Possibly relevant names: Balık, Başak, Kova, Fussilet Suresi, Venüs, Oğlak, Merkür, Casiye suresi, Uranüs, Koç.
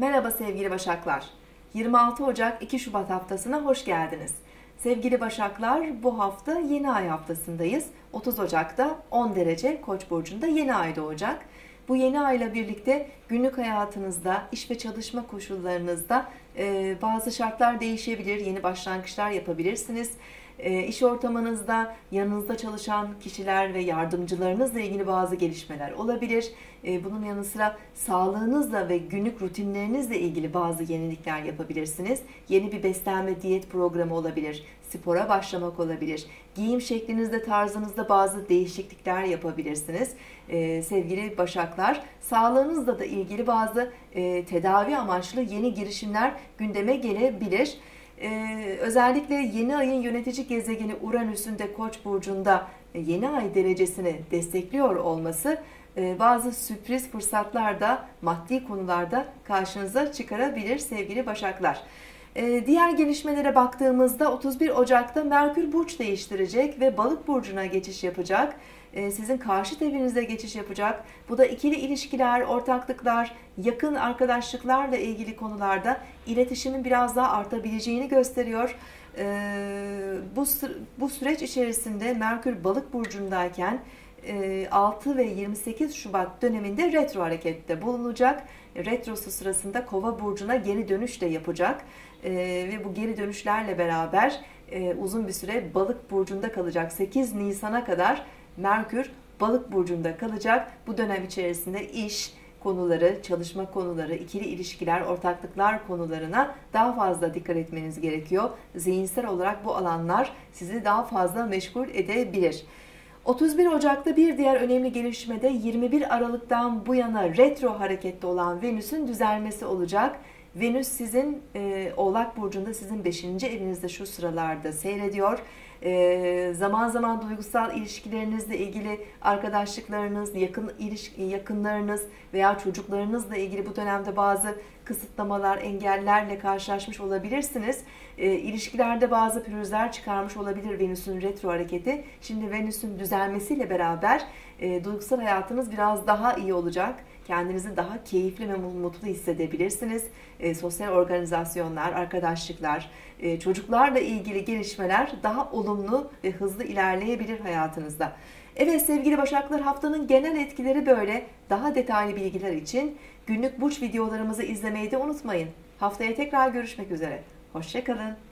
Merhaba sevgili Başaklar. 26 Ocak 2 Şubat haftasına hoş geldiniz. Sevgili Başaklar, bu hafta yeni ay haftasındayız. 30 Ocak'ta 10 derece Koç burcunda yeni ay doğacak. Bu yeni ayla birlikte günlük hayatınızda, iş ve çalışma koşullarınızda bazı şartlar değişebilir, yeni başlangıçlar yapabilirsiniz. İş ortamınızda yanınızda çalışan kişiler ve yardımcılarınızla ilgili bazı gelişmeler olabilir. Bunun yanı sıra sağlığınızla ve günlük rutinlerinizle ilgili bazı yenilikler yapabilirsiniz. Yeni bir beslenme diyet programı olabilir, spora başlamak olabilir, giyim şeklinizde, tarzınızda bazı değişiklikler yapabilirsiniz. Sevgili Başaklar, sağlığınızla da ilgili bazı tedavi amaçlı yeni girişimler gündeme gelebilir. Özellikle yeni ayın yönetici gezegeni Uranüs'ün de Koç burcunda yeni ay derecesini destekliyor olması bazı sürpriz fırsatlar da maddi konularda karşınıza çıkarabilir sevgili Başaklar. Diğer gelişmelere baktığımızda 31 Ocak'ta Merkür burç değiştirecek ve Balık burcuna geçiş yapacak. Sizin karşıt evinize geçiş yapacak. Bu da ikili ilişkiler, ortaklıklar, yakın arkadaşlıklarla ilgili konularda iletişimin biraz daha artabileceğini gösteriyor. Bu süreç içerisinde Merkür Balık burcundayken 6 ve 28 Şubat döneminde retro harekette bulunacak. Retrosu sırasında Kova burcuna geri dönüş de yapacak ve bu geri dönüşlerle beraber uzun bir süre Balık burcunda kalacak. 8 Nisan'a kadar Merkür Balık burcunda kalacak. Bu dönem içerisinde iş konuları, çalışma konuları, ikili ilişkiler, ortaklıklar konularına daha fazla dikkat etmeniz gerekiyor. Zihinsel olarak bu alanlar sizi daha fazla meşgul edebilir. 31 Ocak'ta bir diğer önemli gelişmede 21 Aralık'tan bu yana retro harekette olan Venüs'ün düzelmesi olacak. Venüs sizin Oğlak burcunda, sizin 5. evinizde şu sıralarda seyrediyor. Zaman zaman duygusal ilişkilerinizle ilgili arkadaşlıklarınız, yakınlarınız veya çocuklarınızla ilgili bu dönemde bazı kısıtlamalar, engellerle karşılaşmış olabilirsiniz. İlişkilerde bazı pürüzler çıkarmış olabilir Venüs'ün retro hareketi. Şimdi Venüs'ün düzelmesiyle beraber duygusal hayatınız biraz daha iyi olacak. Kendinizi daha keyifli ve mutlu hissedebilirsiniz. Sosyal organizasyonlar, arkadaşlıklar, çocuklarla ilgili gelişmeler daha olumlu ve hızlı ilerleyebilir hayatınızda. Evet sevgili Başaklar, haftanın genel etkileri böyle. Daha detaylı bilgiler için günlük burç videolarımızı izlemeyi de unutmayın. Haftaya tekrar görüşmek üzere. Hoşça kalın.